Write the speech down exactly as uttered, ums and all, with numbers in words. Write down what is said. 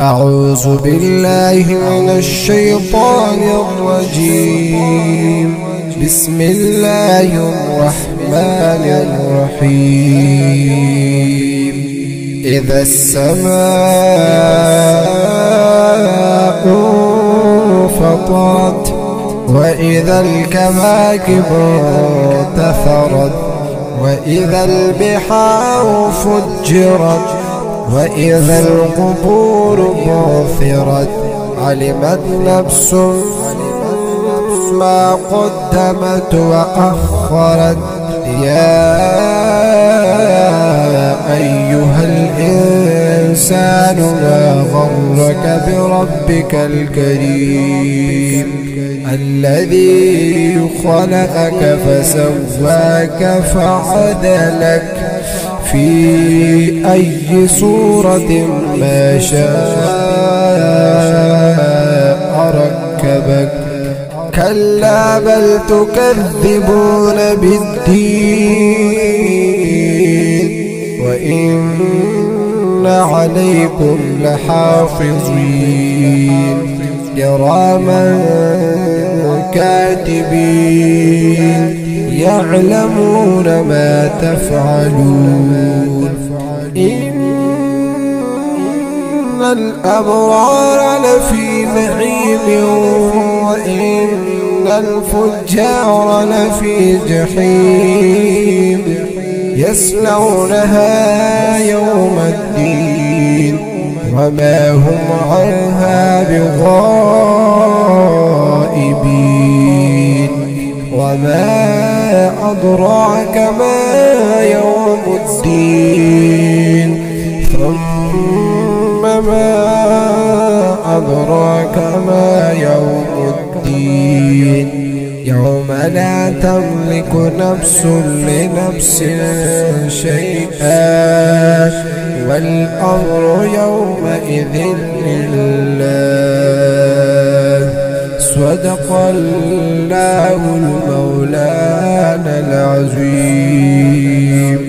أعوذ بالله من الشيطان الرجيم. بسم الله الرحمن الرحيم. إذا السماء انفطرت وإذا الكواكب انتثرت وإذا البحار فجرت وإذا القبور بعثرت علمت نفس ما قدمت وأخرت. يا أيها الإنسان ما غرك بربك الكريم الذي خلقك فسواك فعدلك في أي صورة ما شاء ركبك. كلا بل تكذبون بالدين وإن عليكم لحافظين كراما كاتبين يعلمون ما تفعلون. إن الأبرار لفي نعيم وإن الفجار لفي جحيم يصلونها يوم الدين وما هم عنها بغائبين. وما أدراك ما يوم الدين ثم ما أدراك ما يوم الدين. يوم لا تملك نفس لنفس شيئا والأمر يومئذ لله. صدق الله المولانا العظيم.